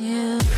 Yeah.